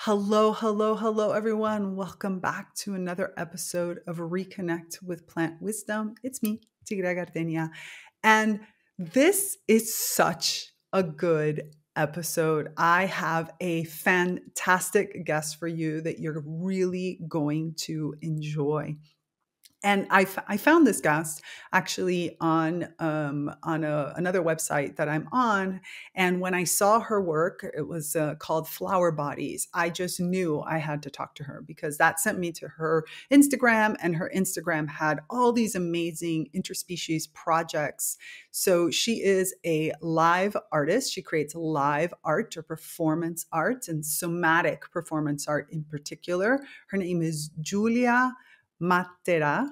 Hello, hello, hello, everyone. Welcome back to another episode of ReConnect with Plant Wisdom. It's me, Tigrilla Gardenia. And this is such a good episode. I have a fantastic guest for you that you're really going to enjoy. And I found this guest actually on another website that I'm on. And when I saw her work, it was called Flower Bodies. I just knew I had to talk to her because that sent me to her Instagram, and her Instagram had all these amazing interspecies projects. So she is a live artist. She creates live art or performance art, and somatic performance art in particular. Her name is Giulia Mattera.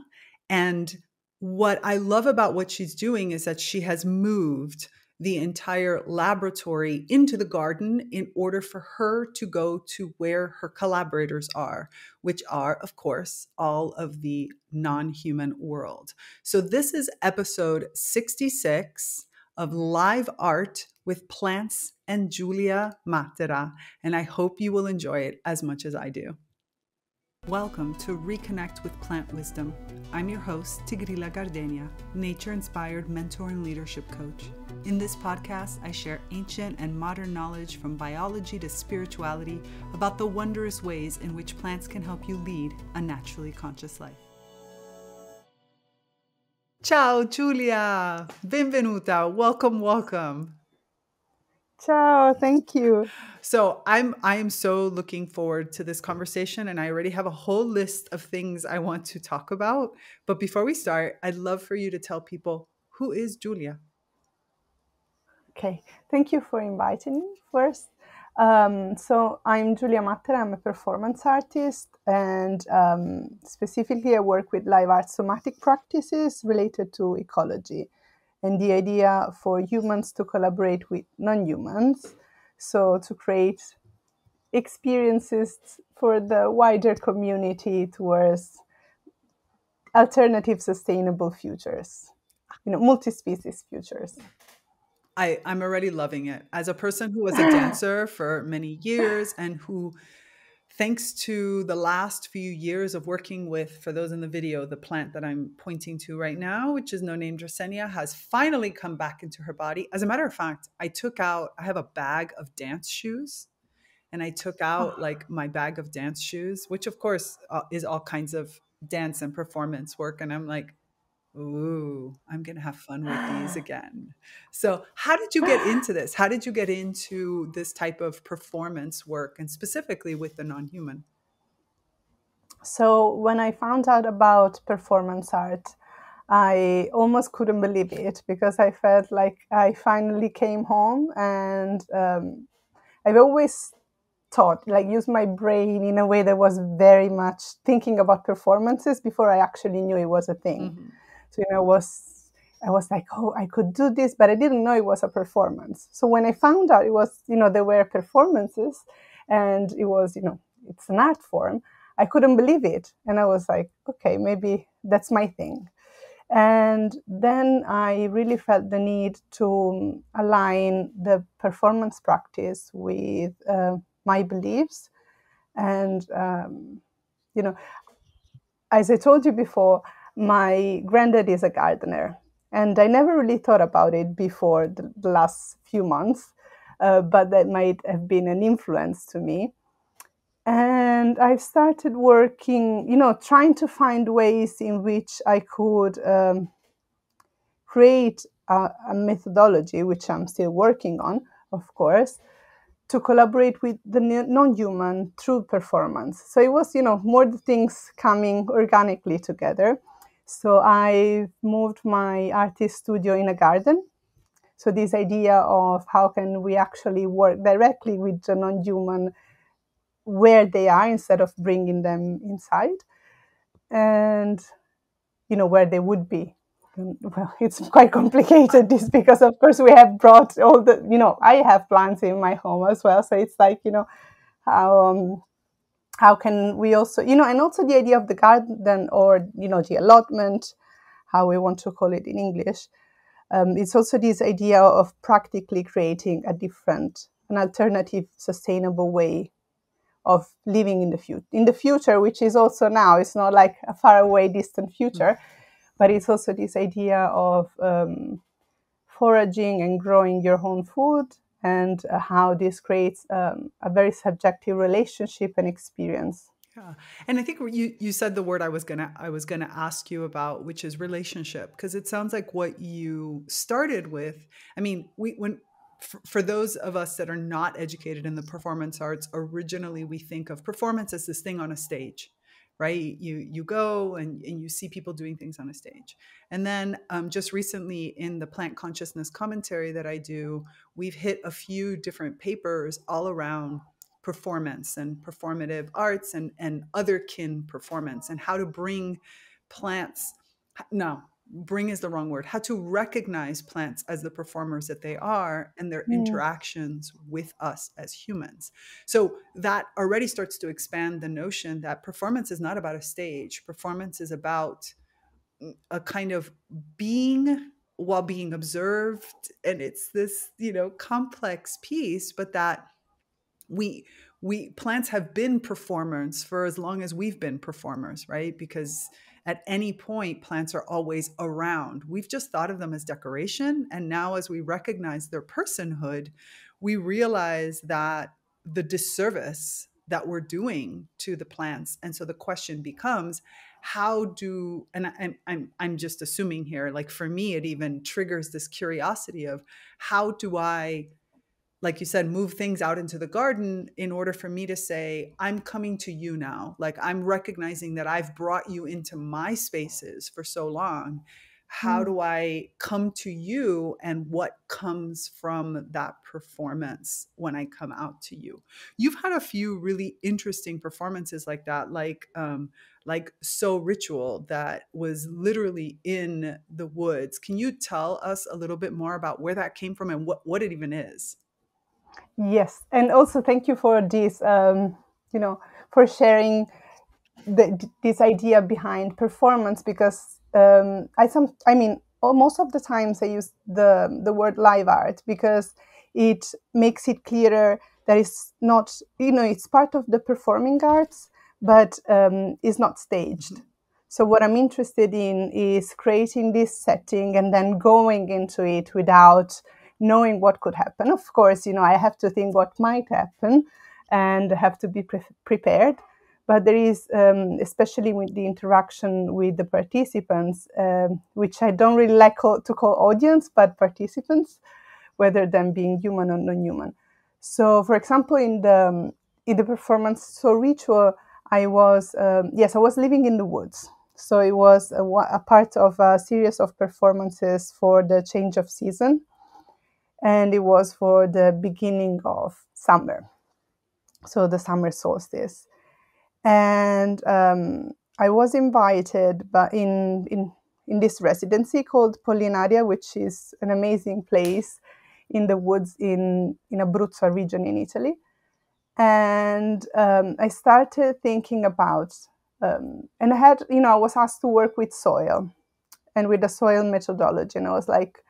And what I love about what she's doing is that she has moved the entire laboratory into the garden in order for her to go to where her collaborators are, which are, of course, all of the non-human world. So this is episode 66 of Live Art with Plants and Giulia Mattera. And I hope you will enjoy it as much as I do. Welcome to Reconnect with Plant Wisdom. I'm your host, Tigrilla Gardenia, nature-inspired mentor and leadership coach. In this podcast, I share ancient and modern knowledge from biology to spirituality about the wondrous ways in which plants can help you lead a naturally conscious life. Ciao, Giulia! Benvenuta! Welcome, welcome! Ciao, thank you. So I am so looking forward to this conversation, and I already have a whole list of things I want to talk about. But before we start, I'd love for you to tell people, who is Giulia? Okay, thank you for inviting me first. So I'm Giulia Mattera, I'm a performance artist, and specifically I work with live art somatic practices related to ecology. And the idea for humans to collaborate with non-humans, so to create experiences for the wider community towards alternative sustainable futures, you know, multi-species futures. I'm already loving it. As a person who was a dancer for many years and who, thanks to the last few years of working with, for those in the video, the plant that I'm pointing to right now, which is no name Dracenia, has finally come back into her body. As a matter of fact, I have a bag of dance shoes, and I took out like my bag of dance shoes, which of course is all kinds of dance and performance work. And I'm like, ooh, I'm going to have fun with these again. So how did you get into this? How did you get into this type of performance work, and specifically with the non-human? So when I found out about performance art, I almost couldn't believe it, because I felt like I finally came home. And I've always thought, like, used my brain in a way that was very much thinking about performances before I actually knew it was a thing. Mm-hmm. So, you know, I was like, oh, I could do this, but I didn't know it was a performance. So when I found out it was, you know, there were performances, and it was, you know, it's an art form, I couldn't believe it. And I was like, okay, maybe that's my thing. And then I really felt the need to align the performance practice with my beliefs. And, you know, as I told you before, my granddad is a gardener, and I never really thought about it before the last few months, but that might have been an influence to me. And I've started working, you know, trying to find ways in which I could create a methodology, which I'm still working on, of course, to collaborate with the non-human through performance. So it was, you know, more the things coming organically together. So I moved my artist studio in a garden. So this idea of how can we actually work directly with the non-human where they are, instead of bringing them inside, and, you know, where they would be. Well, it's quite complicated, this, because of course we have brought all the, you know, I have plants in my home as well. So it's like, you know, how can we also, you know, and also the idea of the garden, or, you know, the allotment, how we want to call it in English. It's also this idea of practically creating an alternative, sustainable way of living in the future, which is also now. It's not like a faraway, distant future, but it's also this idea of foraging and growing your own food, and how this creates a very subjective relationship and experience. Yeah. And I think you said the word I was gonna ask you about, which is relationship, because it sounds like what you started with. I mean, for those of us that are not educated in the performance arts, originally we think of performance as this thing on a stage, right? You go and you see people doing things on a stage. And then just recently in the plant consciousness commentary that I do, we've hit a few different papers all around performance and performative arts and other kin performance, and how to bring plants, no, bring is the wrong word, how to recognize plants as the performers that they are and their interactions with us as humans. So that already starts to expand the notion that performance is not about a stage. Performance is about a kind of being while being observed. And it's this, you know, complex piece, but that we plants have been performers for as long as we've been performers, right? Because at any point, plants are always around. We've just thought of them as decoration. And now as we recognize their personhood, we realize that the disservice that we're doing to the plants. And so the question becomes, how do, and I'm just assuming here, like for me, it even triggers this curiosity of how do I, like you said, move things out into the garden in order for me to say, I'm coming to you now. Like I'm recognizing that I've brought you into my spaces for so long. How do I come to you, and what comes from that performance when I come out to you? You've had a few really interesting performances like that, like So Ritual, that was literally in the woods. Can you tell us a little bit more about where that came from and what it even is? Yes, and also thank you for this, you know, for sharing this idea behind performance, because most of the times I use the word live art, because it makes it clearer that it's not, you know, it's part of the performing arts, but it's not staged. So what I'm interested in is creating this setting and then going into it without knowing what could happen. Of course, you know, I have to think what might happen and have to be prepared. But there is, especially with the interaction with the participants, which I don't really like to call audience, but participants, whether them being human or non-human. So, for example, in the performance So Ritual, I was, I was living in the woods. So it was a part of a series of performances for the change of season. And it was for the beginning of summer, so the summer solstice. And I was invited in this residency called Pollinaria, which is an amazing place in the woods in Abruzzo region in Italy. And I started thinking about, and I had, you know, I was asked to work with soil and with the soil methodology. And I was like,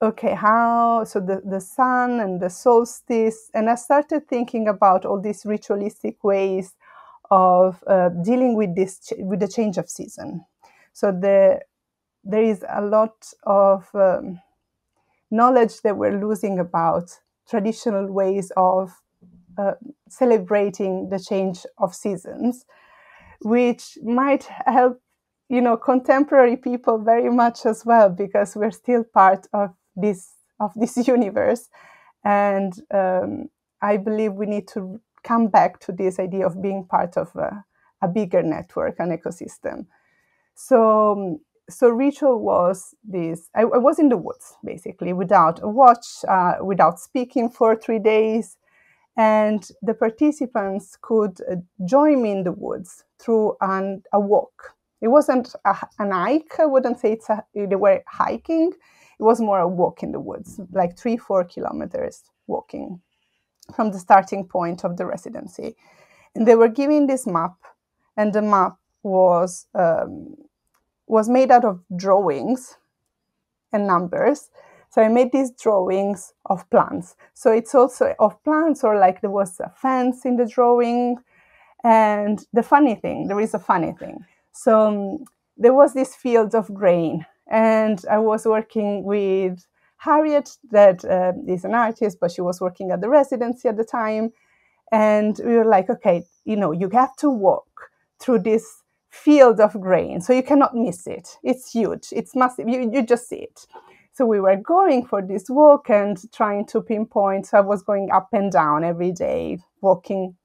okay, how, so the sun and the solstice, and I started thinking about all these ritualistic ways of dealing with this, with the change of season. So there is a lot of knowledge that we're losing about traditional ways of celebrating the change of seasons, which might help, you know, contemporary people very much as well, because we're still part of this universe. And I believe we need to come back to this idea of being part of a bigger network, an ecosystem. So Ritual was this, I was in the woods, basically, without a watch, without speaking for 3 days. And the participants could join me in the woods through a walk. It wasn't an hike, I wouldn't say they were hiking. It was more a walk in the woods, like 3-4 kilometers walking from the starting point of the residency. And they were given this map, and the map was made out of drawings and numbers So I made these drawings of plants. So it's also of plants, or like there was a fence in the drawing. And the funny thing, there is a funny thing. So there was this field of grain, and I was working with Harriet, that is an artist, but she was working at the residency at the time. And we were like, okay, you know, you have to walk through this field of grain, so you cannot miss it. It's huge, it's massive, you just see it. So we were going for this walk and trying to pinpoint. So I was going up and down every day, walking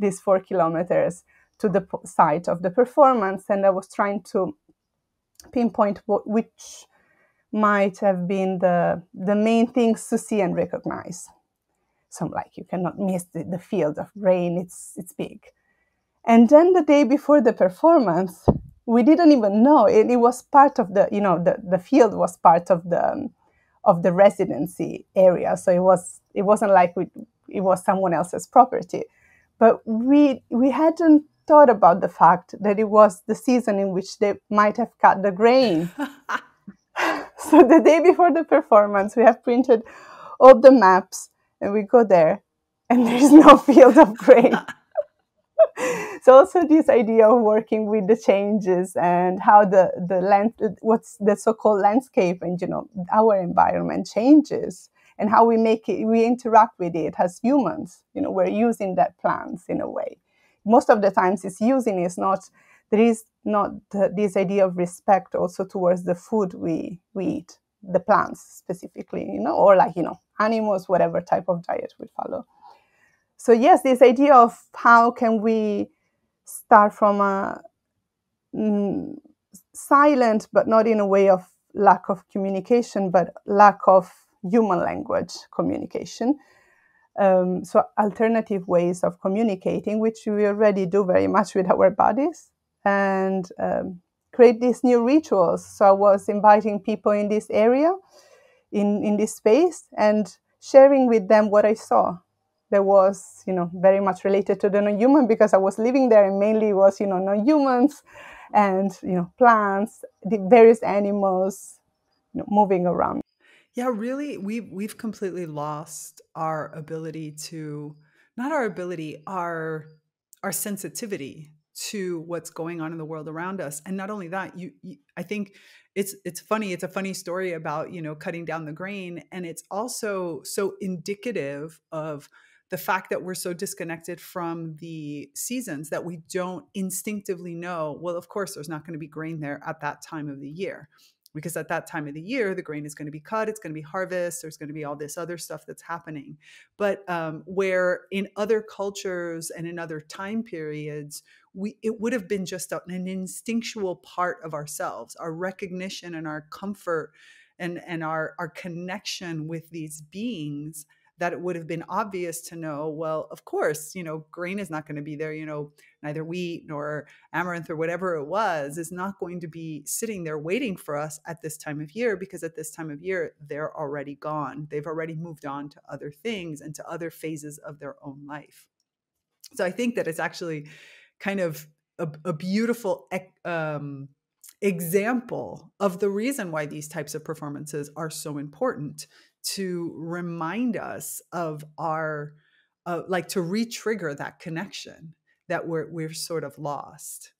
these 4 kilometers to the site of the performance. And I was trying to pinpoint which might have been the main things to see and recognize. So I'm like, you cannot miss the field of grain, it's big. And then the day before the performance, we didn't even know it was part of the, you know, the field was part of the residency area. So it wasn't like it was someone else's property, but we hadn't thought about the fact that it was the season in which they might have cut the grain. So the day before the performance, we have printed all the maps, and we go there, and there is no field of grain. So also this idea of working with the changes and how the land, what's the so-called landscape, and you know, our environment changes and how we make it, we interact with it as humans. You know, we're using that plants in a way. Most of the times, it's using is not. There is not this idea of respect also towards the food we eat, the plants specifically, you know, or like, you know, animals, whatever type of diet we follow. So yes, this idea of how can we start from a silent, but not in a way of lack of communication, but lack of human language communication. So alternative ways of communicating, which we already do very much with our bodies, and create these new rituals. So I was inviting people in this area, in this space, and sharing with them what I saw. There was, you know, very much related to the non-human, because I was living there, and mainly it was, you know, non-humans and, you know, plants, the various animals, you know, moving around. Yeah, really, we've completely lost our ability to, not our ability, our sensitivity to what's going on in the world around us. And not only that, I think it's funny. It's a funny story about, you know, cutting down the grain, and it's also so indicative of the fact that we're so disconnected from the seasons that we don't instinctively know, well, of course, there's not going to be grain there at that time of the year, because at that time of the year, the grain is going to be cut, it's going to be harvest, there's going to be all this other stuff that's happening. But where in other cultures and in other time periods, it would have been just an instinctual part of ourselves, our recognition and our comfort and our connection with these beings, that it would have been obvious to know, well, of course, you know, grain is not going to be there, you know, neither wheat nor amaranth or whatever it was is not going to be sitting there waiting for us at this time of year, because at this time of year, they're already gone. They've already moved on to other things and to other phases of their own life. So I think that it's actually kind of a beautiful example of the reason why these types of performances are so important, to remind us of our, like, to re-trigger that connection that we're sort of lost.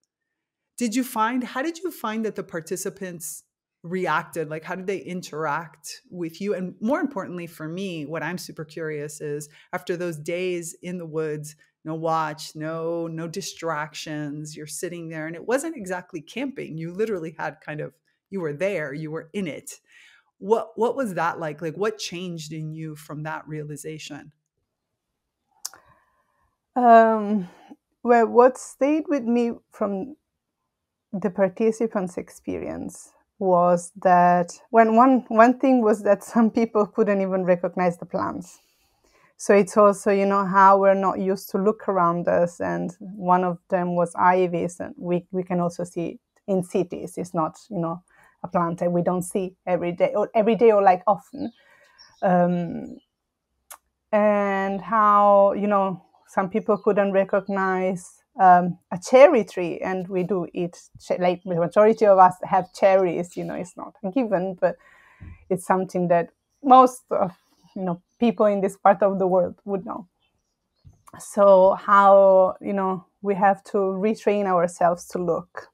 How did you find that the participants reacted? Like, how did they interact with you? And more importantly for me, what I'm super curious is, after those days in the woods, no watch, no distractions, you're sitting there, and it wasn't exactly camping. You literally had kind of, you were there, you were in it. What was that like? Like, what changed in you from that realization? Well, what stayed with me from the participants' experience was that when one thing was that some people couldn't even recognize the plants. So it's also, you know, how we're not used to look around us. And one of them was ivies, and we can also see in cities. It's not, you know, a plant that we don't see every day or like often, and how, you know, some people couldn't recognize a cherry tree, and we do eat, like the majority of us have cherries, you know, it's not a given, but it's something that most of, people in this part of the world would know. So how, we have to retrain ourselves to look,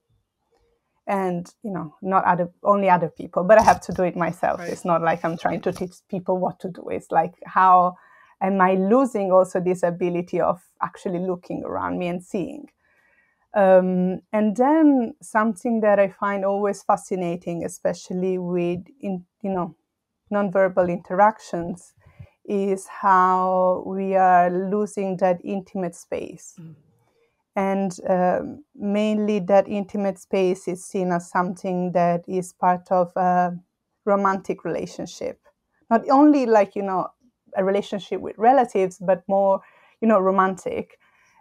and, not only other people, but I have to do it myself. Right. It's not like I'm trying to teach people what to do. It's like, how am I losing also this ability of actually looking around me and seeing? And then something that I find always fascinating, especially with, nonverbal interactions, is how we are losing that intimate space. Mm. And mainly that intimate space is seen as something that is part of a romantic relationship. Not only like, a relationship with relatives, but more, romantic.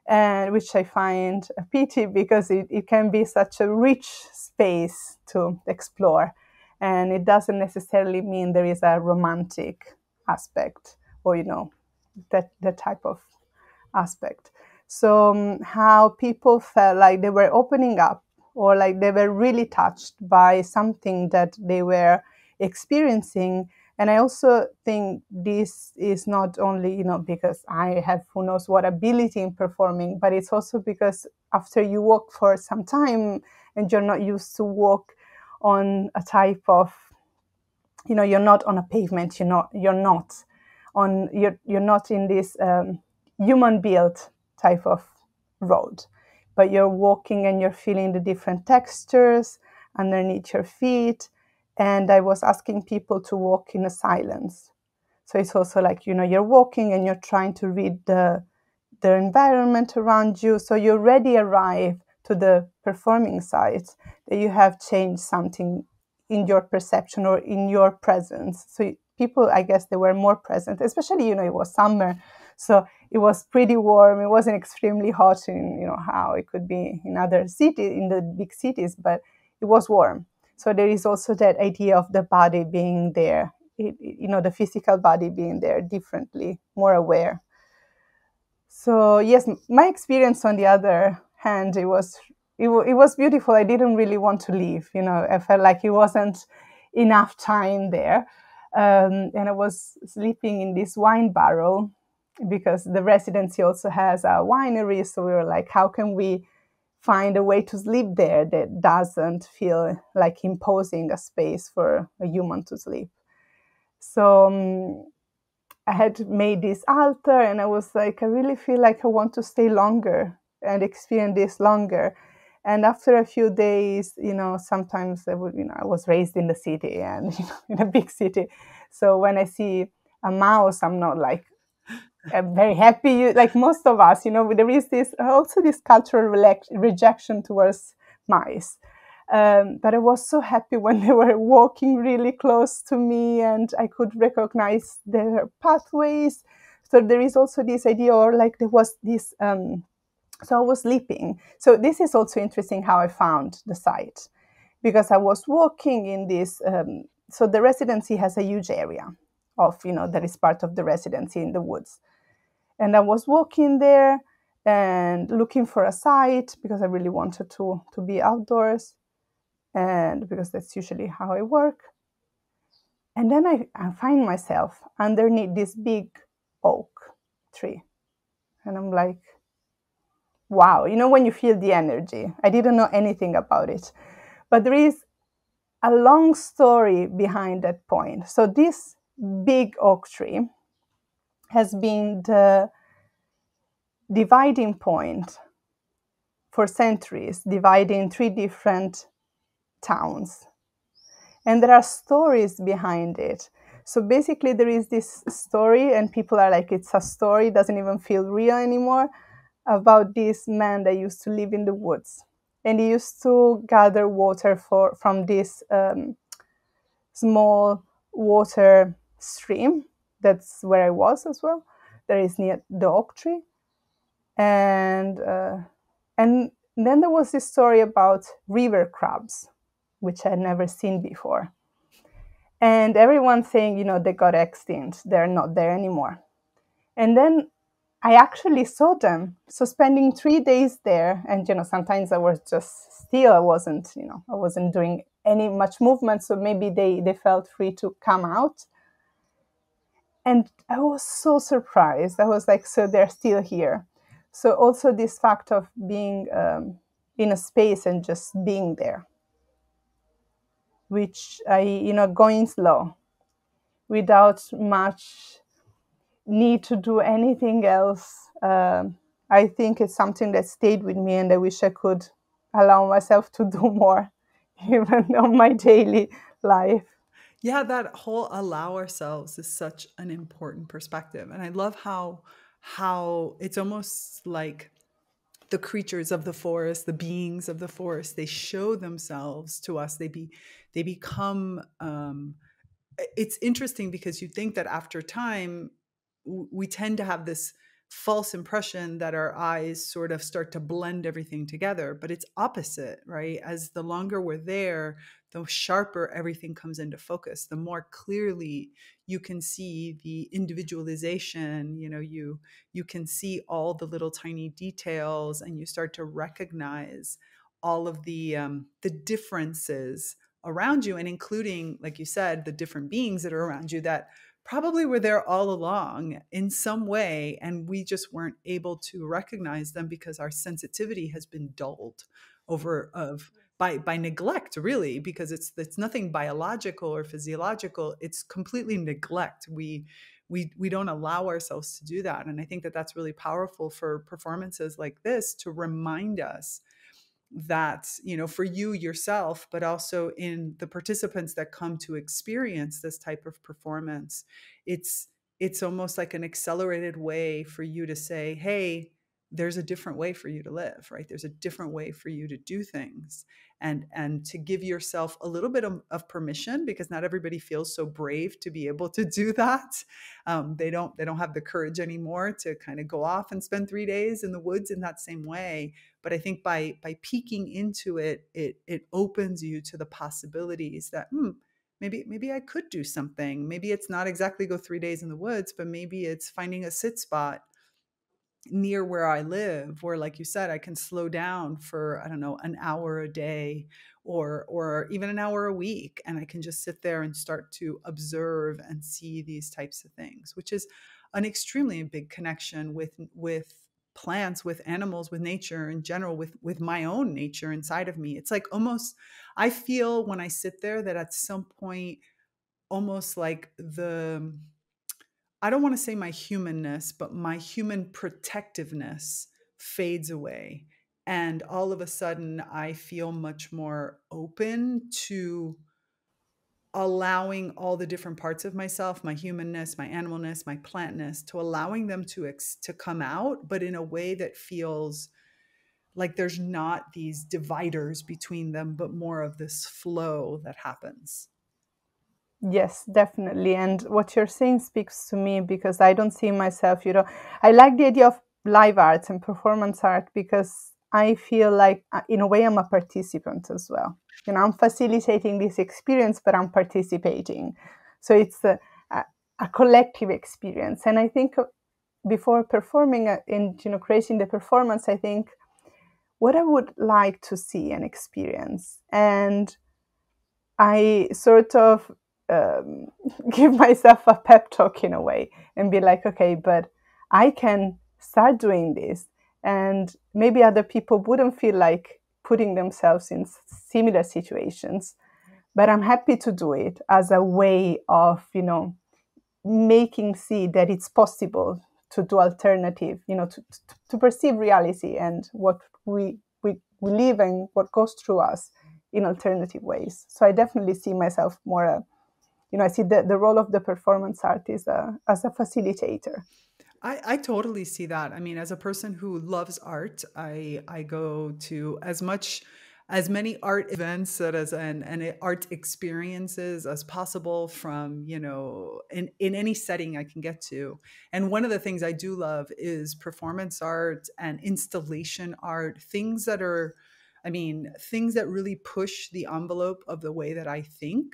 And which I find a pity, because it can be such a rich space to explore. And it doesn't necessarily mean there is a romantic aspect or, that type of aspect. So how people felt like they were opening up, or like they were really touched by something that they were experiencing. And I also think this is not only, because I have who knows what ability in performing, but it's also because after you walk for some time and you're not used to walk on a type of, you're not on a pavement, you're not in this human-built type of road, but you're walking and you're feeling the different textures underneath your feet. And I was asking people to walk in a silence. So it's also like, you're walking and you're trying to read the environment around you. So you already arrive to the performing side, that you have changed something in your perception or in your presence. So people, I guess, they were more present, especially, it was summer. So it was pretty warm. It wasn't extremely hot in, how it could be in other cities, in the big cities, but it was warm. So there is also that idea of the body being there, the physical body being there differently, more aware. So yes, my experience on the other hand, it was beautiful. I didn't really want to leave, I felt like it wasn't enough time there. And I was sleeping in this wine barrel, because the residency also has a winery. So we were like, how can we find a way to sleep there that doesn't feel like imposing a space for a human to sleep? So I had made this altar, and I was like, I really feel like I want to stay longer and experience this longer. And after a few days, sometimes I would, I was raised in the city and in a big city. So when I see a mouse, I'm not like, I'm very happy, like most of us, there is this cultural rejection towards mice. But I was so happy when they were walking really close to me, and I could recognize their pathways. So there is also this idea, or like there was this, so I was sleeping. So this is also interesting how I found the site, because I was walking in this, so the residency has a huge area of, that is part of the residency in the woods. And I was walking there and looking for a site, because I really wanted to be outdoors, and because that's usually how I work. And then I find myself underneath this big oak tree. And I'm like, wow, when you feel the energy. I didn't know anything about it. But there is a long story behind that point. So this big oak tree has been the dividing point for centuries, dividing three different towns. And there are stories behind it. So basically there is this story, and people are like, it's a story, doesn't even feel real anymore, about this man that used to live in the woods. And he used to gather water from this small water stream. That's where I was as well. There is near the oak tree. And then there was this story about river crabs, which I had never seen before. And everyone saying, they got extinct. They're not there anymore. And then I actually saw them. So spending 3 days there, and, sometimes I was just still. I wasn't, I wasn't doing any much movement. So maybe they felt free to come out. And I was so surprised. I was like, so they're still here. So also this fact of being in a space and just being there, which I, going slow without much need to do anything else. I think it's something that stayed with me, and I wish I could allow myself to do more, even on my daily life. Yeah, that whole allow ourselves is such an important perspective. And I love how it's almost like the creatures of the forest, the beings of the forest, they show themselves to us. They become, it's interesting because you think that after time, we tend to have this false impression that our eyes sort of start to blend everything together, but it's opposite, right? As the longer we're there, the sharper everything comes into focus, the more clearly you can see the individualization, you can see all the little tiny details, and you start to recognize all of the differences around you, and including, like you said, the different beings that are around you that probably were there all along in some way, and we just weren't able to recognize them because our sensitivity has been dulled over by neglect, really, because it's nothing biological or physiological. It's completely neglect. We don't allow ourselves to do that. And I think that that's really powerful for performances like this, to remind us that, for you yourself, but also in the participants that come to experience this type of performance, it's almost like an accelerated way for you to say, hey, there's a different way for you to live, right? There's a different way for you to do things, and to give yourself a little bit of permission, because not everybody feels so brave to be able to do that. They don't have the courage anymore to kind of go off and spend 3 days in the woods in that same way. But I think by peeking into it, it opens you to the possibilities that, maybe I could do something. Maybe it's not exactly go 3 days in the woods, but maybe it's finding a sit spot near where I live, where, like you said, I can slow down for, I don't know, an hour a day or even an hour a week. And I can just sit there and start to observe and see these types of things, which is an extremely big connection with plants, with animals, with nature in general, with my own nature inside of me. It's like almost, I feel when I sit there that at some point, almost like I don't want to say my humanness, but my human protectiveness fades away. And all of a sudden, I feel much more open to allowing all the different parts of myself, my humanness, my animalness, my plantness, to allowing them to come out, but in a way that feels like there's not these dividers between them, but more of this flow that happens. Yes, definitely. And what you're saying speaks to me, because I don't see myself, I like the idea of live arts and performance art, because I feel like, in a way, I'm a participant as well. I'm facilitating this experience, but I'm participating. So it's a collective experience. And I think before performing and creating the performance, I think what I would like to see and experience. And I sort of give myself a pep talk in a way and be like, okay, but I can start doing this, and maybe other people wouldn't feel like putting themselves in similar situations, but I'm happy to do it as a way of, making see that it's possible to do alternative, to perceive reality and what we live and what goes through us in alternative ways. So I definitely see myself more I see the role of the performance artist as a facilitator. I totally see that. I mean, as a person who loves art, I go to as many art events and art experiences as possible from, in any setting I can get to. And one of the things I do love is performance art and installation art, things that really push the envelope of the way that I think.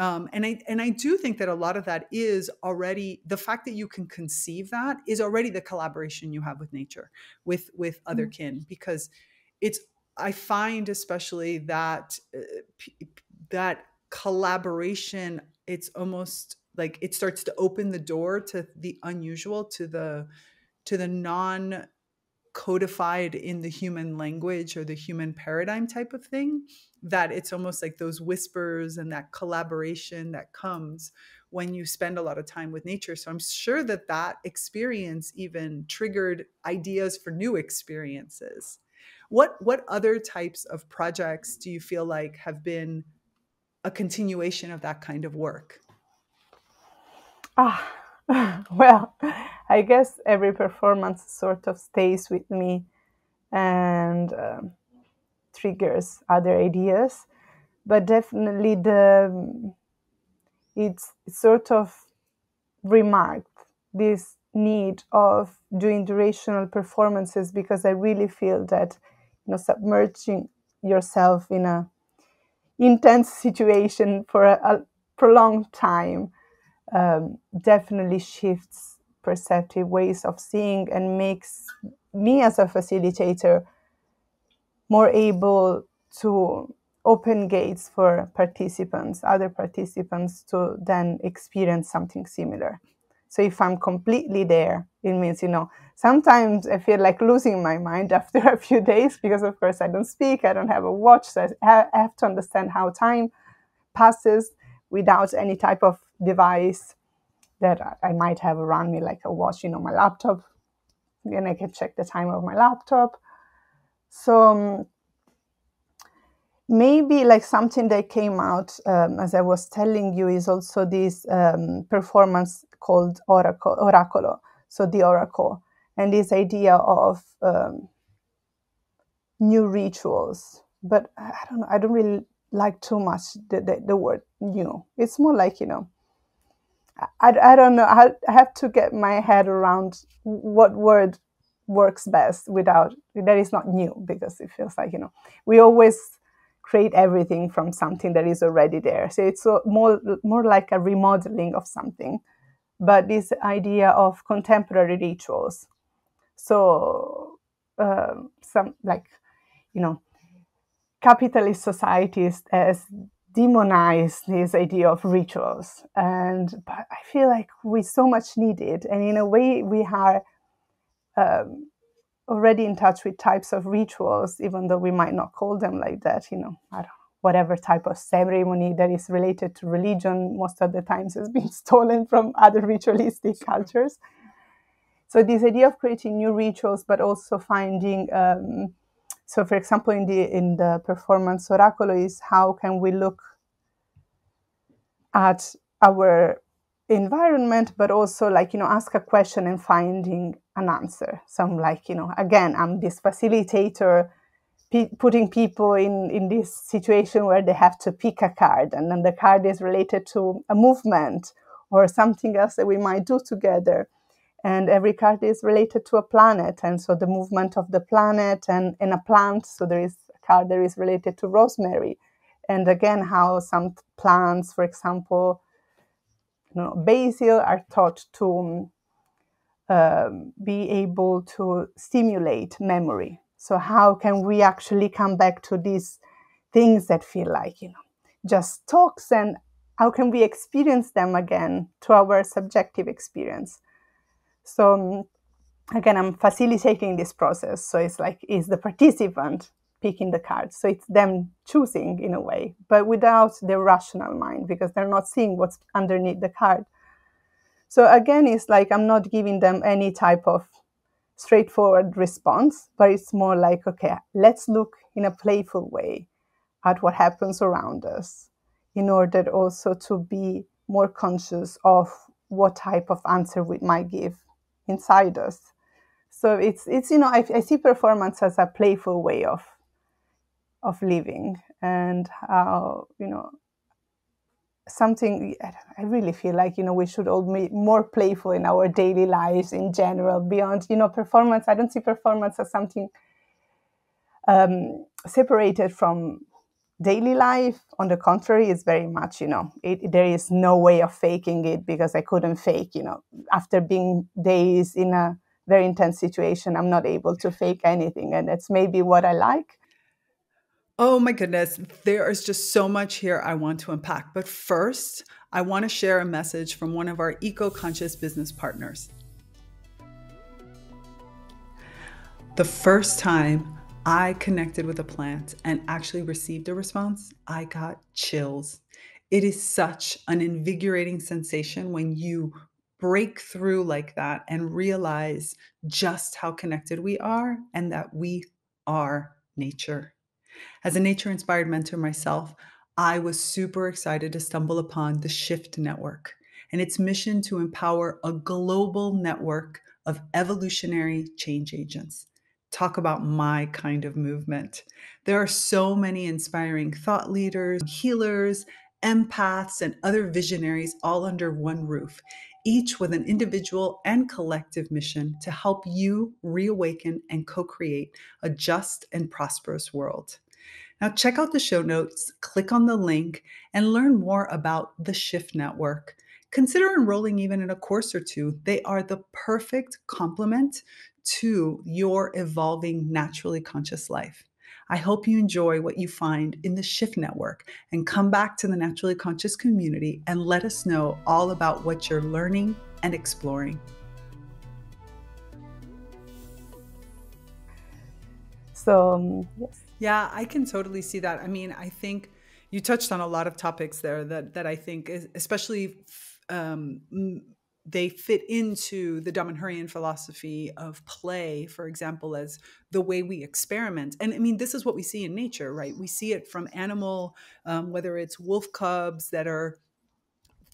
And I do think that a lot of that is already, the fact that you can conceive that is already the collaboration you have with nature, with other kin, because I find especially that collaboration, it's almost like it starts to open the door to the unusual, to the non-codified in the human language or the human paradigm type of thing, that it's almost like those whispers and that collaboration that comes when you spend a lot of time with nature. So I'm sure that that experience even triggered ideas for new experiences. What other types of projects do you feel like have been a continuation of that kind of work? Well, I guess every performance sort of stays with me and triggers other ideas, but definitely it sort of remarked this need of doing durational performances, because I really feel that, you know, submerging yourself in a intense situation for a prolonged time definitely shifts perceptive ways of seeing and makes me as a facilitator more able to open gates for participants, other participants, to then experience something similar. So if I'm completely there, it means, you know, sometimes I feel like losing my mind after a few days, because of course I don't speak, I don't have a watch, so I have to understand how time passes without any type of device that I might have around me, like a watch, you know, my laptop, and I can check the time of my laptop. So maybe like something that came out, as I was telling you, is also this performance called Oracolo, so the Oracle, and this idea of new rituals. But I don't really like too much the word new. It's more like, you know, I don't know, I have to get my head around what word works best without, that is not new, because it feels like, you know, we always create everything from something that is already there. So it's more like a remodeling of something. But this idea of contemporary rituals, so some, like, you know, capitalist societies has demonized this idea of rituals, but I feel like we so much need it, and in a way we are already in touch with types of rituals, even though we might not call them like that, you know, I don't know, whatever type of ceremony that is related to religion most of the times has been stolen from other ritualistic cultures. So this idea of creating new rituals, but also finding, so for example, in the performance Oracolo is, how can we look at our environment, but also, like, you know, ask a question and finding an answer. So I'm like, you know, again, I'm this facilitator putting people in this situation where they have to pick a card, and then the card is related to a movement or something else that we might do together. And every card is related to a planet, and so the movement of the planet and a plant. So there is a card that is related to rosemary. And again, how some plants, for example, you know, basil, are taught to be able to stimulate memory. So how can we actually come back to these things that feel like, you know, just talks, and how can we experience them again to our subjective experience? So again, I'm facilitating this process. So it's like, is the participant picking the cards? So it's them choosing in a way, but without their rational mind, because they're not seeing what's underneath the card. So again, it's like, I'm not giving them any type of straightforward response, but it's more like, okay, let's look in a playful way at what happens around us, in order also to be more conscious of what type of answer we might give inside us. So it's you know, I see performance as a playful way of living, and how, you know, something I really feel like, you know, we should all be more playful in our daily lives in general, beyond, you know, performance. I don't see performance as something separated from daily life. On the contrary, it's very much, you know, there is no way of faking it, because I couldn't fake, you know, after being days in a very intense situation, I'm not able to fake anything. And that's maybe what I like. Oh my goodness, there is just so much here I want to unpack. But first, I want to share a message from one of our eco-conscious business partners. The first time I connected with a plant and actually received a response, I got chills. It is such an invigorating sensation when you break through like that and realize just how connected we are and that we are nature. As a nature-inspired mentor myself, I was super excited to stumble upon the Shift Network and its mission to empower a global network of evolutionary change agents. Talk about my kind of movement. There are so many inspiring thought leaders, healers, empaths, and other visionaries all under one roof, each with an individual and collective mission to help you reawaken and co-create a just and prosperous world. Now check out the show notes, click on the link, and learn more about the Shift Network. Consider enrolling even in a course or two. They are the perfect complement to your evolving naturally conscious life. I hope you enjoy what you find in the Shift Network and come back to the Naturally Conscious community and let us know all about what you're learning and exploring. So, yes. Yeah, I can totally see that. I mean, I think you touched on a lot of topics there that I think is, especially they fit into the Damanhurian philosophy of play, for example, as the way we experiment. And I mean, this is what we see in nature, right? We see it from animal, whether it's wolf cubs that are,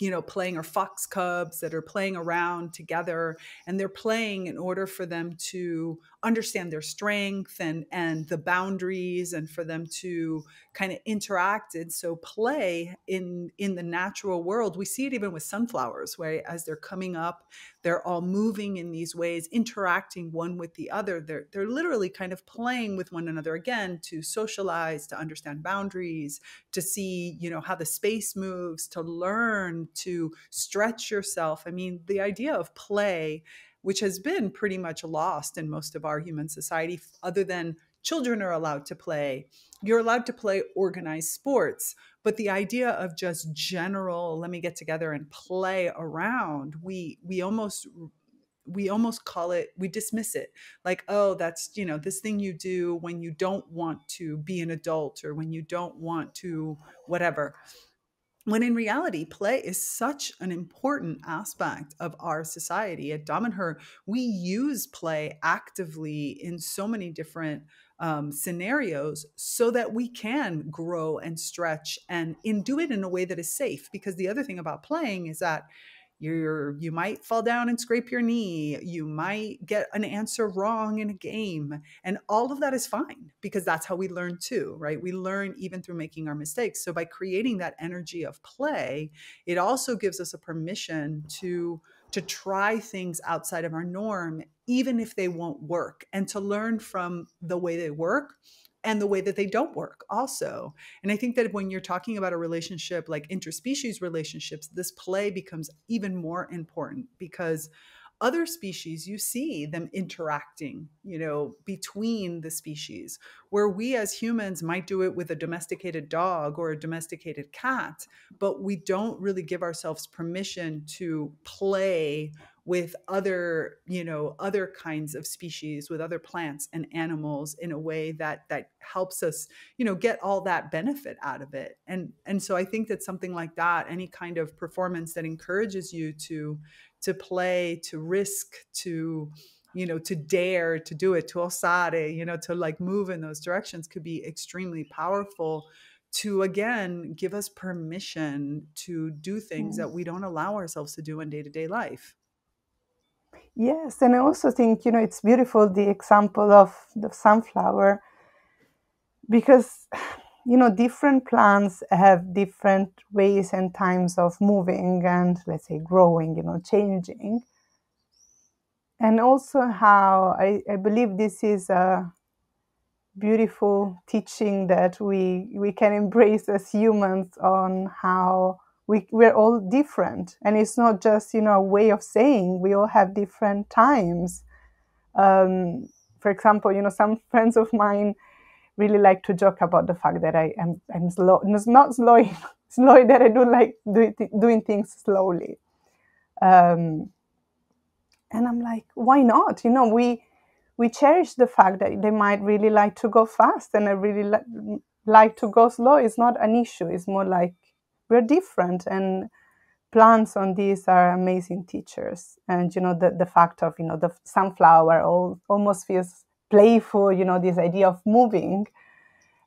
you know, playing, or fox cubs that are playing around together, and they're playing in order for them to understand their strength and the boundaries, and for them to kind of interact. And so play in the natural world, we see it even with sunflowers, where as they're coming up, they're all moving in these ways, interacting one with the other. They're literally kind of playing with one another, again, to socialize, to understand boundaries, to see, you know, how the space moves, to learn, to stretch yourself. I mean, the idea of play, which has been pretty much lost in most of our human society, other than children are allowed to play. You're allowed to play organized sports, but the idea of just general, let me get together and play around, we almost call it, we dismiss it like, oh, that's, you know, this thing you do when you don't want to be an adult, or when you don't want to whatever. When in reality, play is such an important aspect of our society. At Damanhur, we use play actively in so many different scenarios so that we can grow and stretch and do it in a way that is safe. Because the other thing about playing is that you might fall down and scrape your knee. You might get an answer wrong in a game. And all of that is fine, because that's how we learn too, right? We learn even through making our mistakes. So by creating that energy of play, it also gives us a permission to try things outside of our norm, even if they won't work, and to learn from the way they work and the way that they don't work also. And I think that when you're talking about a relationship like interspecies relationships, this play becomes even more important, because other species, you see them interacting, you know, between the species, where we as humans might do it with a domesticated dog or a domesticated cat, but we don't really give ourselves permission to play with other, you know, other kinds of species, with other plants and animals in a way that helps us, you know, get all that benefit out of it. And so I think that something like that, any kind of performance that encourages you to play, to risk, to, you know, to dare, to do it, to osare, you know, to like move in those directions, could be extremely powerful to, again, give us permission to do things that we don't allow ourselves to do in day-to-day life. Yes, and I also think, you know, it's beautiful, the example of the sunflower, because, you know, different plants have different ways and times of moving and, let's say, growing, you know, changing. And also how I believe this is a beautiful teaching that we can embrace as humans, on how we're all different, and it's not just, you know, a way of saying we all have different times. For example, you know, some friends of mine, really like to joke about the fact that I'm slow, not slow, slow that I do like doing things slowly. And I'm like, why not? You know, we cherish the fact that they might really like to go fast and I really like to go slow. It's not an issue. It's more like we're different, and plants on these are amazing teachers. And, you know, the fact of, you know, the sunflower almost feels playful, you know, this idea of moving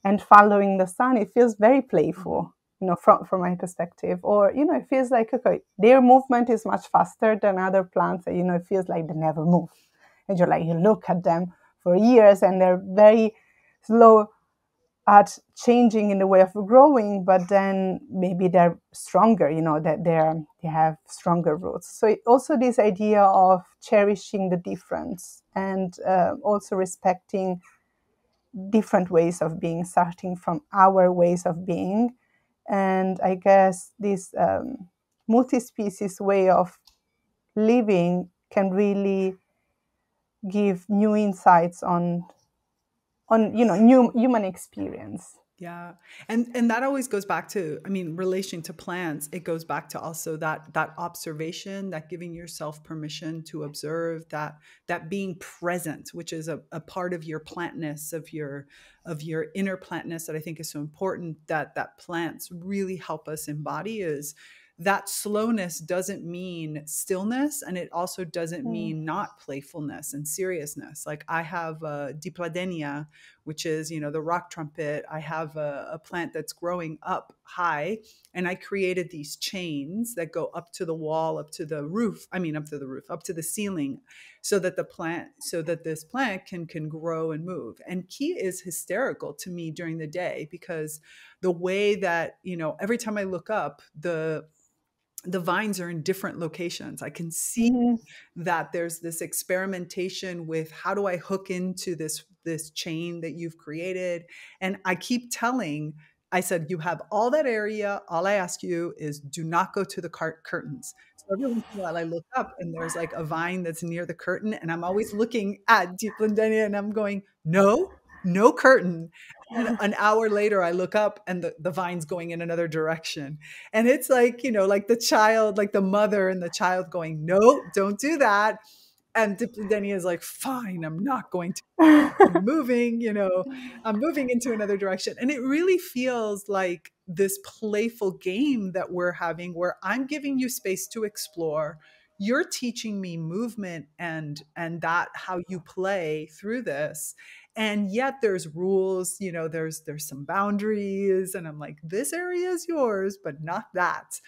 and following the sun, it feels very playful, you know, from my perspective. Or, you know, it feels like, okay, their movement is much faster than other plants. You know, it feels like they never move. And you're like, you look at them for years and they're very slow at changing in the way of growing, but then maybe they're stronger, you know, that they have stronger roots. So it, also this idea of cherishing the difference and also respecting different ways of being, starting from our ways of being. And I guess this multi-species way of living can really give new insights on you know, new human experience. Yeah. And that always goes back to, I mean, relation to plants, it goes back to also that observation, that giving yourself permission to observe, that being present, which is a part of your plantness, of your inner plantness that I think is so important, that plants really help us embody, is that slowness doesn't mean stillness, and it also doesn't mean not playfulness and seriousness. Like I have a Dracenia, which is, you know, the rock trumpet. I have a plant that's growing up high, and I created these chains that go up to the wall, up to the roof. I mean, up to the roof, up to the ceiling, so that this plant can grow and move. And Ki is hysterical to me during the day, because the way that, you know, every time I look up, the vines are in different locations. I can see that there's this experimentation with, how do I hook into this chain that you've created? And I keep telling, I said, you have all that area. All I ask you is do not go to the curtains. So every once in a while I look up and there's like a vine that's near the curtain, and I'm always looking at Tigrilla, and I'm going, no curtain. And an hour later, I look up and the vine's going in another direction. And it's like, you know, like the child, like the mother and the child going, no, don't do that. And Tigrilla is like, fine, I'm not going to. I'm moving into another direction. And it really feels like this playful game that we're having, where I'm giving you space to explore. You're teaching me movement and that how you play through this. And yet there's rules, you know, there's some boundaries, and I'm like, this area is yours, but not that.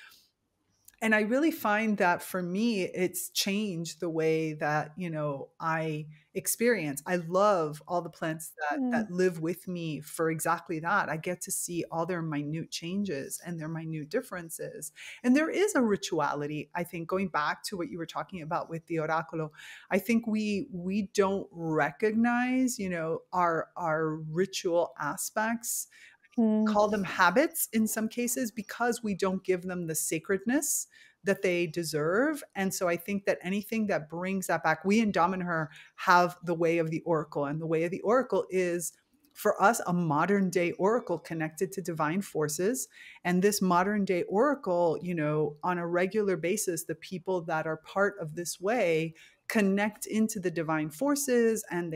And I really find that for me, it's changed the way that, you know, I experience. I love all the plants that live with me for exactly that. I get to see all their minute changes and their minute differences. And there is a rituality, I think, going back to what you were talking about with the Oracolo. I think we don't recognize, you know, our ritual aspects. Call them habits in some cases, because we don't give them the sacredness that they deserve. And so I think that anything that brings that back, we in Damanhur have the way of the oracle, and the way of the oracle is for us a modern day oracle connected to divine forces. And this modern day oracle, you know, on a regular basis, the people that are part of this way connect into the divine forces, and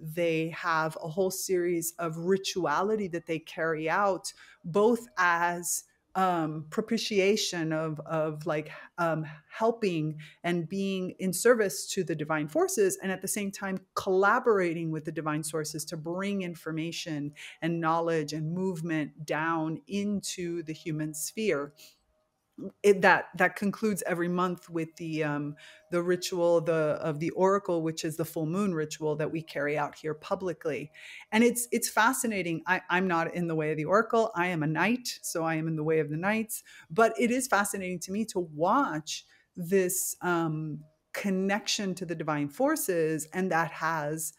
they have a whole series of rituality that they carry out, both as propitiation of helping and being in service to the divine forces, and at the same time collaborating with the divine sources to bring information and knowledge and movement down into the human sphere. That concludes every month with the ritual of the oracle, which is the full moon ritual that we carry out here publicly. And it's fascinating. I'm not in the way of the oracle. I am a knight, so I am in the way of the knights. But it is fascinating to me to watch this connection to the divine forces, and that has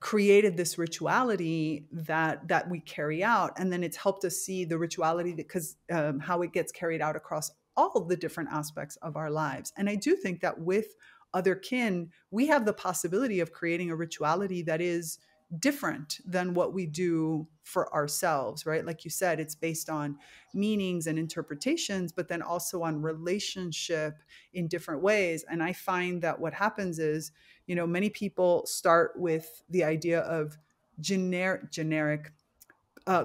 created this rituality that we carry out. And then it's helped us see the rituality because how it gets carried out across all the different aspects of our lives. And I do think that with other kin, we have the possibility of creating a rituality that is different than what we do for ourselves, right? Like you said, it's based on meanings and interpretations, but then also on relationship in different ways. And I find that what happens is, you know, many people start with the idea of generic,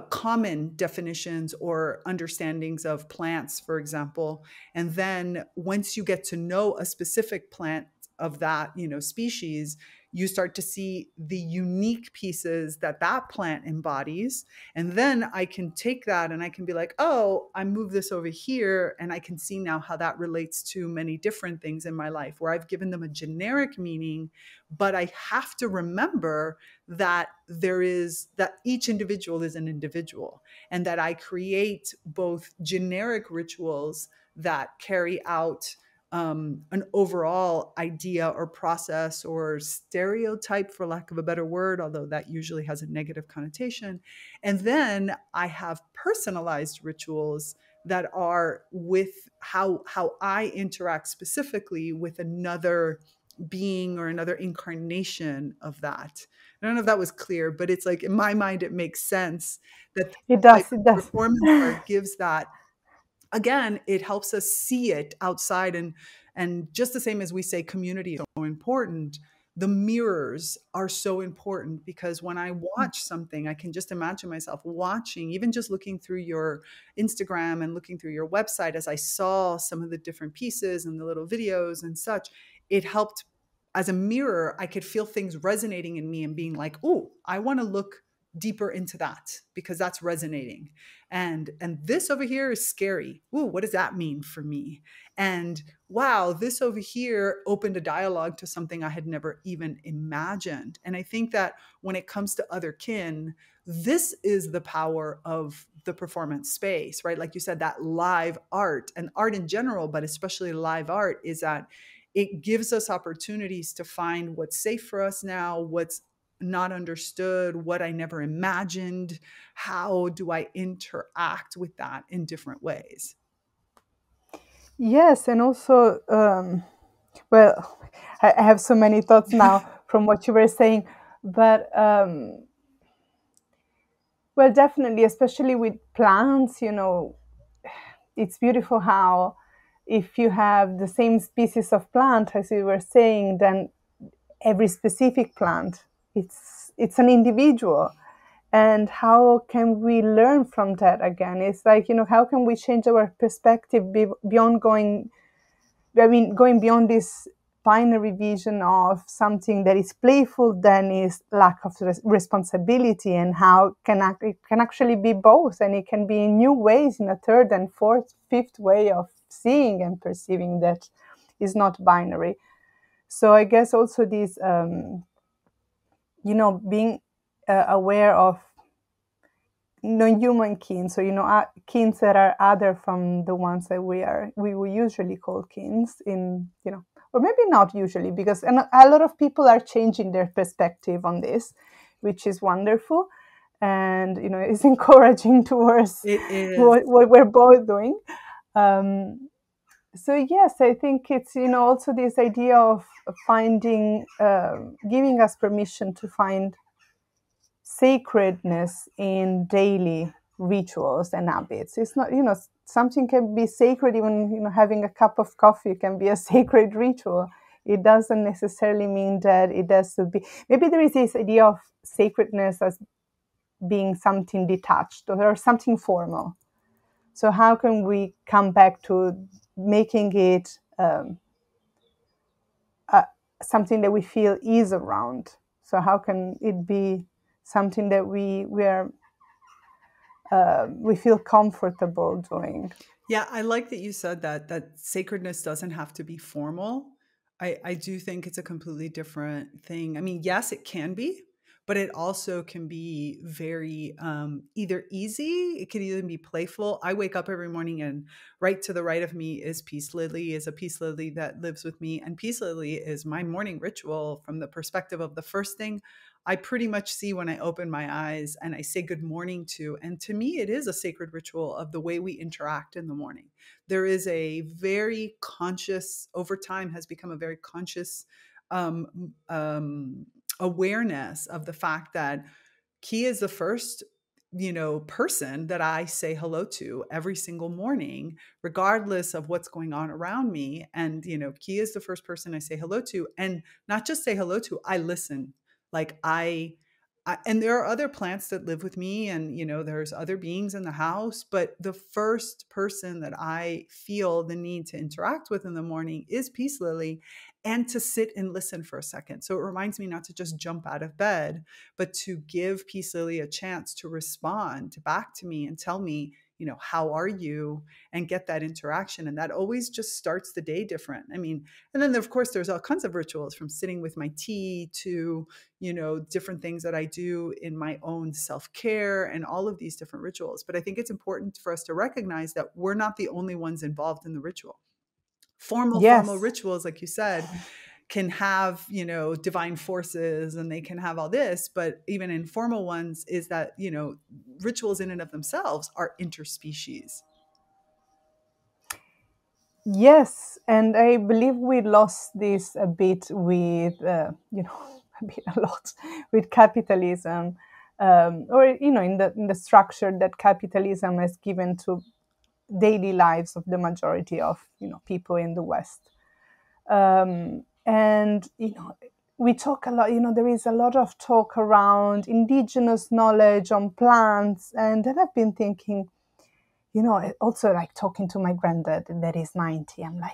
common definitions or understandings of plants, for example. And then once you get to know a specific plant of that, you know, species, you start to see the unique pieces that that plant embodies. And then I can take that and I can be like, oh, I move this over here. And I can see now how that relates to many different things in my life where I've given them a generic meaning, but I have to remember that that each individual is an individual and that I create both generic rituals that carry out an overall idea or process or stereotype, for lack of a better word, although that usually has a negative connotation. And then I have personalized rituals that are with how I interact specifically with another being or another incarnation of that. I don't know if that was clear, but it's like in my mind, it makes sense that it does. Performance art gives that. Again, it helps us see it outside, and just the same as we say community is so important, the mirrors are so important, because when I watch something, I can just imagine myself watching, even just looking through your Instagram and looking through your website as I saw some of the different pieces and the little videos and such. It helped as a mirror. I could feel things resonating in me and being like, oh, I want to look deeper into that because that's resonating. And this over here is scary. Ooh, what does that mean for me? And wow, this over here opened a dialogue to something I had never even imagined. And I think that when it comes to other kin, this is the power of the performance space, right? Like you said, that live art and art in general, but especially live art, is that it gives us opportunities to find what's safe for us now, what's not understood, what I never imagined. How do I interact with that in different ways? Yes, and also, well, I have so many thoughts now from what you were saying, but well, definitely, especially with plants, you know, it's beautiful how if you have the same species of plant, as you were saying, then every specific plant, it's an individual. And how can we learn from that again? It's like, you know, how can we change our perspective beyond going beyond this binary vision of something that is playful, then is lack of responsibility, and how it can actually be both, and it can be in new ways, in a third and fourth, fifth way of seeing and perceiving that is not binary. So I guess also these, you know, being aware of non-human kin, so, you know, kins that are other from the ones that we usually call kins, in, you know, or maybe not usually, because a lot of people are changing their perspective on this, which is wonderful, and, you know, it's encouraging towards what we're both doing. So yes, I think it's, you know, also this idea of finding, giving us permission to find sacredness in daily rituals and habits. It's not, you know, something can be sacred, even, you know, having a cup of coffee can be a sacred ritual. It doesn't necessarily mean that it has to be. Maybe there is this idea of sacredness as being something detached or something formal. So how can we come back to making it something that we feel is around? So how can it be something that we feel comfortable doing? Yeah, I like that you said that sacredness doesn't have to be formal. I do think it's a completely different thing. I mean, yes, it can be, but it also can be very either easy, it can even be playful. I wake up every morning and right to the right of me is Peace Lily, is a Peace Lily that lives with me. And Peace Lily is my morning ritual from the perspective of the first thing I pretty much see when I open my eyes and I say good morning to. And to me, it is a sacred ritual of the way we interact in the morning. There is a very conscious, over time has become a very conscious awareness of the fact that he is the first, you know, person that I say hello to every single morning, regardless of what's going on around me. And, you know, he is the first person I say hello to, and not just say hello to, I listen. Like I and there are other plants that live with me, and, you know, there's other beings in the house, but the first person that I feel the need to interact with in the morning is Peace Lily, and to sit and listen for a second. So it reminds me not to just jump out of bed, but to give Peace Lily a chance to respond back to me and tell me, you know, how are you, and get that interaction. And that always just starts the day different. I mean, and then of course there's all kinds of rituals, from sitting with my tea to, you know, different things that I do in my own self-care and all of these different rituals. But I think it's important for us to recognize that we're not the only ones involved in the ritual. Formal rituals, like you said, can have, you know, divine forces, and they can have all this, but even informal ones is that, you know, rituals in and of themselves are interspecies. Yes. And I believe we lost this a bit with, a lot with capitalism, or, you know, in the structure that capitalism has given to daily lives of the majority of, you know, people in the West. And, you know, we talk a lot, you know, there is a lot of talk around indigenous knowledge on plants. And then I've been thinking, you know, also like talking to my granddad that is 90, I'm like,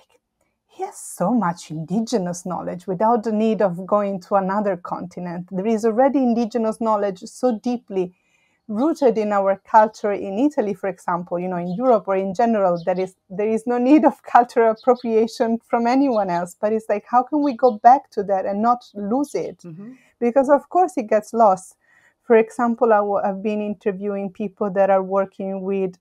he has so much indigenous knowledge without the need of going to another continent. There is already indigenous knowledge so deeply rooted in our culture in Italy, for example, you know, in Europe or in general, there is no need of cultural appropriation from anyone else. But it's like, how can we go back to that and not lose it? Mm-hmm. Because of course it gets lost. For example, I've been interviewing people that are working with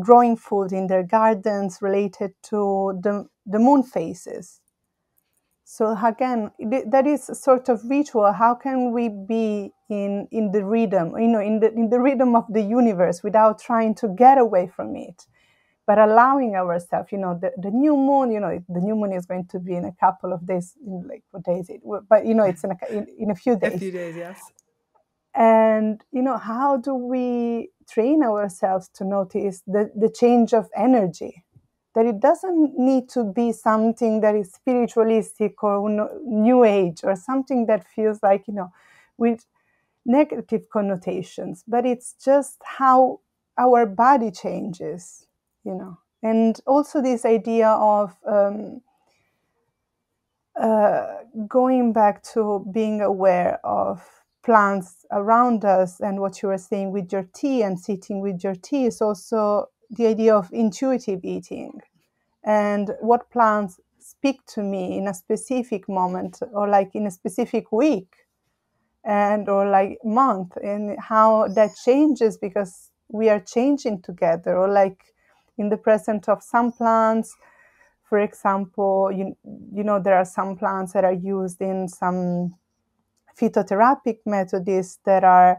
growing food in their gardens related to the moon phases. So again, that is a sort of ritual. How can we be in the rhythm, you know, in the rhythm of the universe without trying to get away from it, but allowing ourselves, you know, the new moon, you know, the new moon is going to be in a couple of days, like what day is it? But, you know, it's in a few days. A few days, yes. And, you know, how do we train ourselves to notice the change of energy? That it doesn't need to be something that is spiritualistic or new age or something that feels like, you know, with negative connotations, but it's just how our body changes, you know. And also this idea of going back to being aware of plants around us, and what you were saying with your tea and sitting with your tea is also the idea of intuitive eating, and what plants speak to me in a specific moment, or like in a specific week, and or like month, and how that changes because we are changing together. Or like in the presence of some plants, for example, you know there are some plants that are used in some phytotherapeutic methods that are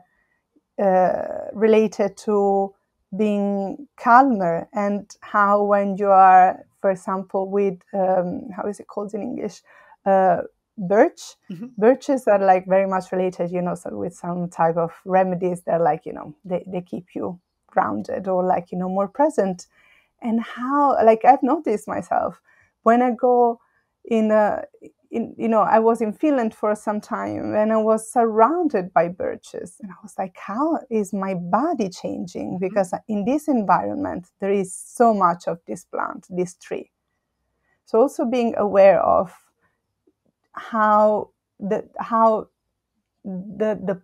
related to being calmer, and how when you are, for example, with how is it called in English, birch. Mm-hmm. Birches are like very much related, you know, so with some type of remedies that are like, you know, they keep you grounded or like, you know, more present. And how, like, I've noticed myself when I go I was in Finland for some time, and I was surrounded by birches, and I was like, how is my body changing? Because in this environment, there is so much of this plant, this tree. So also being aware of how the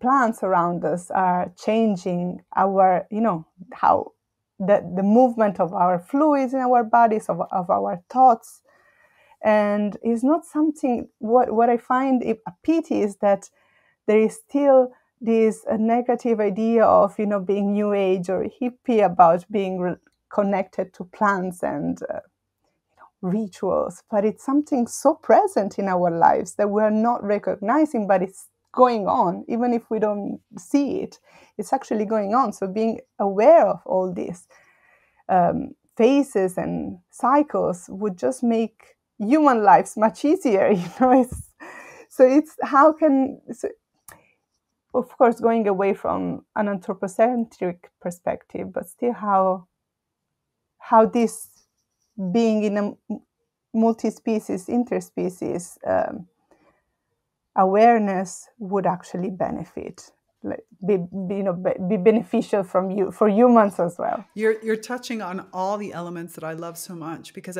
plants around us are changing our, you know, how the movement of our fluids in our bodies, of our thoughts. And it's not something, what I find a pity is that there is still this negative idea of, you know, being new age or hippie about being connected to plants and rituals. But it's something so present in our lives that we're not recognizing, but it's going on, even if we don't see it. It's actually going on. So being aware of all these phases and cycles would just make human lives much easier, you know. It's So it's how can, so of course, going away from an anthropocentric perspective, but still how this being in a multi-species, interspecies awareness would actually benefit, like be beneficial from you for humans as well. You're touching on all the elements that I love so much, because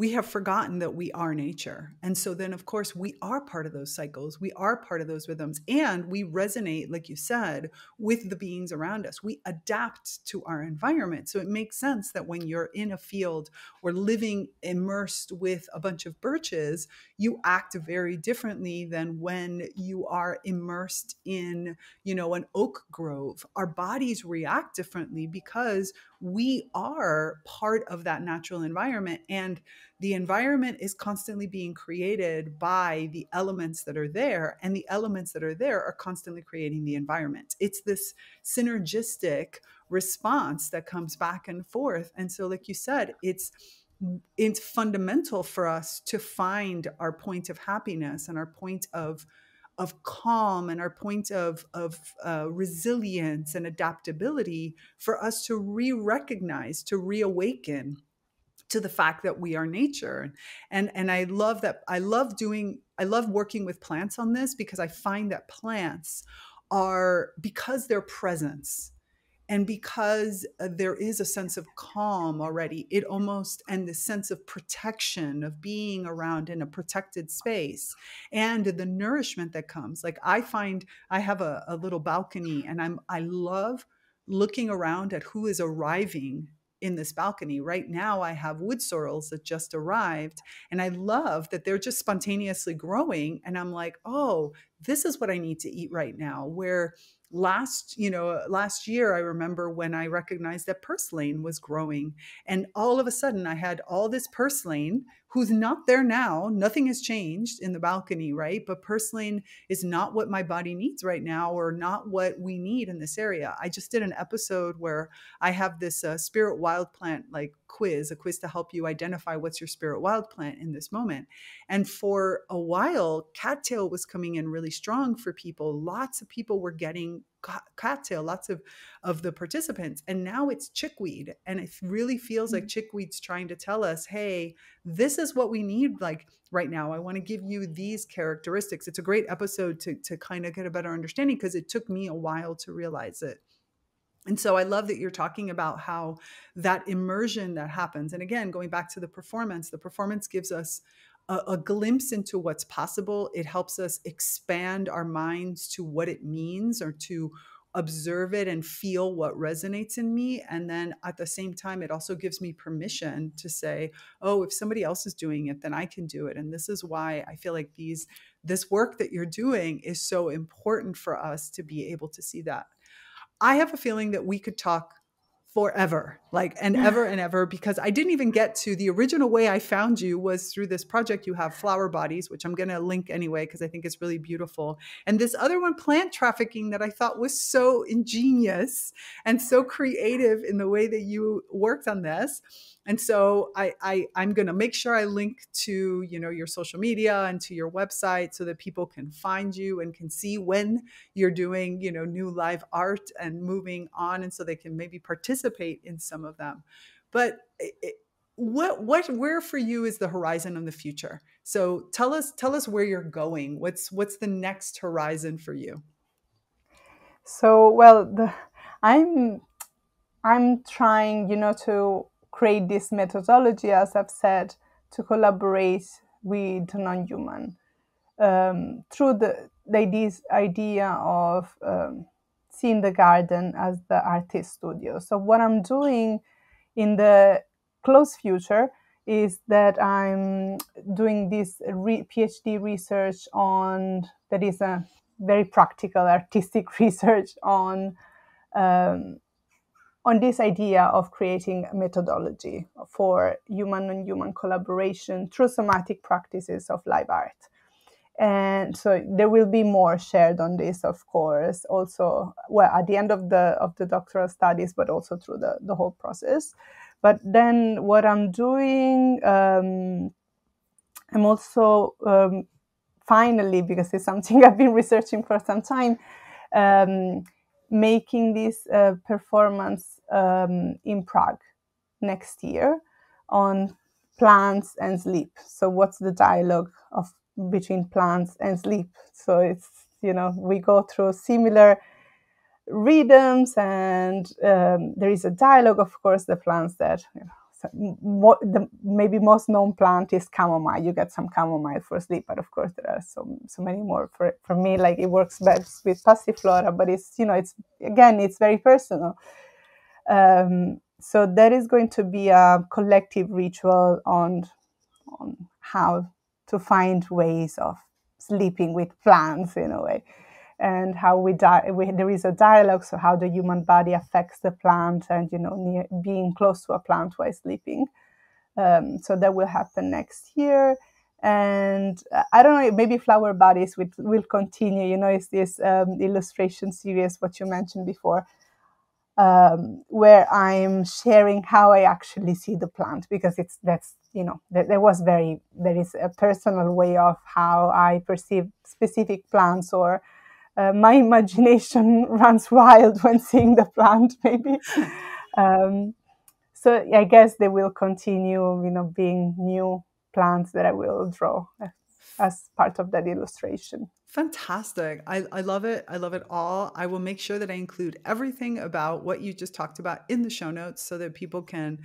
we have forgotten that we are nature. And so then, of course, we are part of those cycles. We are part of those rhythms. And we resonate, like you said, with the beings around us. We adapt to our environment. So it makes sense that when you're in a field or living immersed with a bunch of birches, you act very differently than when you are immersed in, you know, an oak grove. Our bodies react differently because we are part of that natural environment, and the environment is constantly being created by the elements that are there, and the elements that are there are constantly creating the environment. It's this synergistic response that comes back and forth. And so, like you said, it's fundamental for us to find our point of happiness and our point of calm and our point of resilience and adaptability, for us to re-recognize, to reawaken to the fact that we are nature. And I love that. I love working with plants on this, because I find that plants are, because their presence and because there is a sense of calm already, it almost, and the sense of protection of being around in a protected space, and the nourishment that comes. Like, I find I have a little balcony, and I love looking around at who is arriving in this balcony. Right now I have wood sorrels that just arrived, and I love that they're just spontaneously growing. And I'm like, oh, this is what I need to eat right now. Where last year, I remember when I recognized that purslane was growing, and all of a sudden I had all this purslane who's not there now. Nothing has changed in the balcony, right? But purslane is not what my body needs right now, or not what we need in this area. I just did an episode where I have this spirit wild plant, like a quiz to help you identify what's your spirit wild plant in this moment. And for a while, cattail was coming in really strong for people. Lots of people were getting cattail, lots of the participants. And now it's chickweed. And it really feels like chickweed's trying to tell us, hey, this is what we need. Like right now, I want to give you these characteristics. It's a great episode to kind of get a better understanding, because it took me a while to realize it. And so I love that you're talking about how that immersion that happens. And again, going back to the performance gives us a glimpse into what's possible. It helps us expand our minds to what it means, or to observe it and feel what resonates in me. And then at the same time, it also gives me permission to say, oh, if somebody else is doing it, then I can do it. And this is why I feel like this work that you're doing is so important for us to be able to see that. I have a feeling that we could talk forever, like, and ever, because I didn't even get to the original way I found you was through this project you have, Flower Bodies, which I'm going to link anyway, because I think it's really beautiful. And this other one, Plant Trafficking, that I thought was so ingenious and so creative in the way that you worked on this. And so I'm going to make sure I link to, you know, your social media and to your website, so that people can find you and can see when you're doing, you know, new live art and moving on, and so they can maybe participate in some of them. But where for you is the horizon of the future? So tell us where you're going. What's the next horizon for you? So, well, I'm trying, you know, to create this methodology, as I've said, to collaborate with non-human through this idea of seeing the garden as the artist studio. So what I'm doing in the close future is that I'm doing this PhD research on, that is a very practical artistic research on this idea of creating a methodology for human and human collaboration through somatic practices of live art. And so there will be more shared on this, of course, also, well, at the end of the doctoral studies, but also through the whole process. But then what I'm doing, I'm also finally, because it's something I've been researching for some time, making this performance in Prague next year on plants and sleep. So what's the dialogue of between plants and sleep? So it's, you know, we go through similar rhythms and there is a dialogue. Of course, the plants that, you know, so what the maybe most known plant is chamomile. You get some chamomile for sleep, but of course there are so many more. For me, like, it works best with Passiflora, but it's, you know, it's again, it's very personal. So there is going to be a collective ritual on how to find ways of sleeping with plants in a way, and how there is a dialogue, so how the human body affects the plant, and, you know, being close to a plant while sleeping. So that will happen next year. And I don't know, maybe Flower Bodies will continue, you know, it's this illustration series, what you mentioned before, where I'm sharing how I actually see the plant, because it's, that's, you know, there is a personal way of how I perceive specific plants, or my imagination runs wild when seeing the plant, maybe. So I guess they will continue, you know, being new plants that I will draw as part of that illustration. Fantastic. I love it. I love it all. I will make sure that I include everything about what you just talked about in the show notes, so that people can,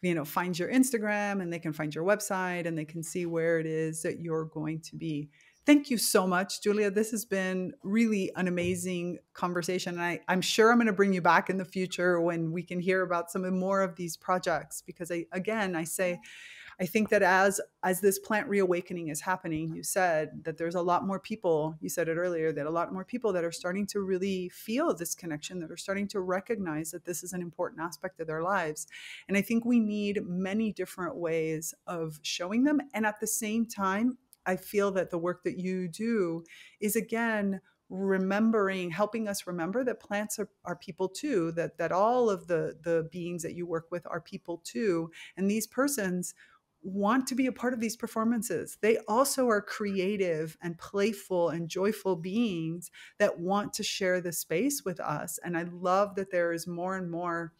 you know, find your Instagram, and they can find your website, and they can see where it is that you're going to be. Thank you so much, Giulia. This has been really an amazing conversation. And I'm sure I'm going to bring you back in the future when we can hear about some more of these projects, because I think that as this plant reawakening is happening, you said that there's a lot more people, you said it earlier, that a lot more people that are starting to really feel this connection, that are starting to recognize that this is an important aspect of their lives. And I think we need many different ways of showing them. And at the same time, I feel that the work that you do is, again, remembering, helping us remember that plants are people too, that all of the beings that you work with are people too. And these persons want to be a part of these performances. They also are creative and playful and joyful beings that want to share the space with us. And I love that there is more and more,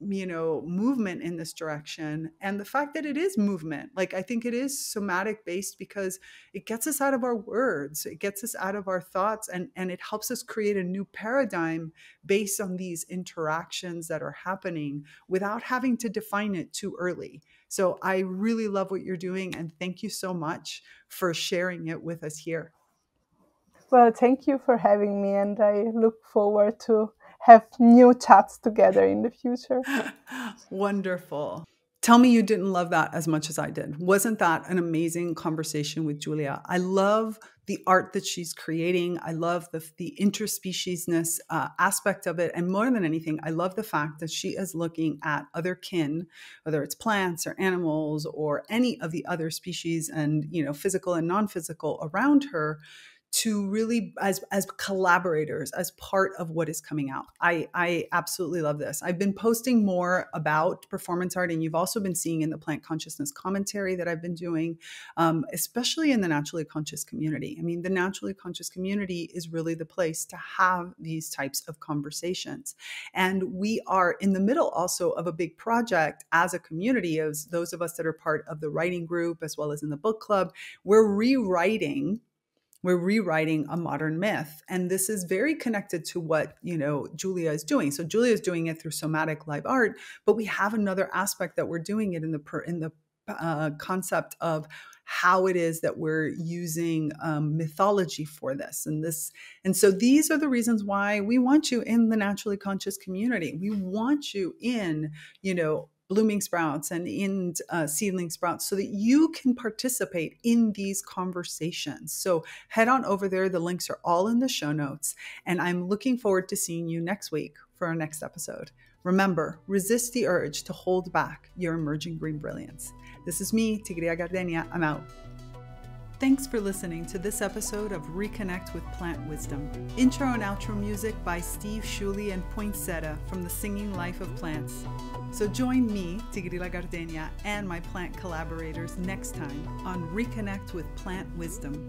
you know, movement in this direction. And the fact that it is movement, like, I think it is somatic based, because it gets us out of our words, it gets us out of our thoughts, and it helps us create a new paradigm based on these interactions that are happening without having to define it too early. So I really love what you're doing, and thank you so much for sharing it with us here. Well, thank you for having me, and I look forward to have new chats together in the future. Wonderful. Tell me you didn't love that as much as I did. Wasn't that an amazing conversation with Giulia? I love the art that she's creating. I love the interspecies-ness aspect of it. And more than anything, I love the fact that she is looking at other kin, whether it's plants or animals or any of the other species, and, you know, physical and non-physical around her, to really, as collaborators, as part of what is coming out. I absolutely love this. I've been posting more about performance art, and you've also been seeing in the plant consciousness commentary that I've been doing, especially in the naturally conscious community. I mean, the naturally conscious community is really the place to have these types of conversations. And we are in the middle also of a big project as a community, as those of us that are part of the writing group, as well as in the book club. We're rewriting a modern myth. And this is very connected to what, you know, Giulia is doing. So Giulia is doing it through somatic live art, but we have another aspect that we're doing it in the concept of how it is that we're using mythology for this. And so these are the reasons why we want you in the naturally conscious community. We want you in, you know, blooming sprouts and in seedling sprouts, so that you can participate in these conversations. So head on over there. The links are all in the show notes. And I'm looking forward to seeing you next week for our next episode. Remember, resist the urge to hold back your emerging green brilliance. This is me, Tigrilla Gardenia. I'm out. Thanks for listening to this episode of ReConnect with Plant Wisdom. Intro and outro music by Steve Shuley and Poinsettia from The Singing Life of Plants. So join me, Tigrilla Gardenia, and my plant collaborators next time on ReConnect with Plant Wisdom.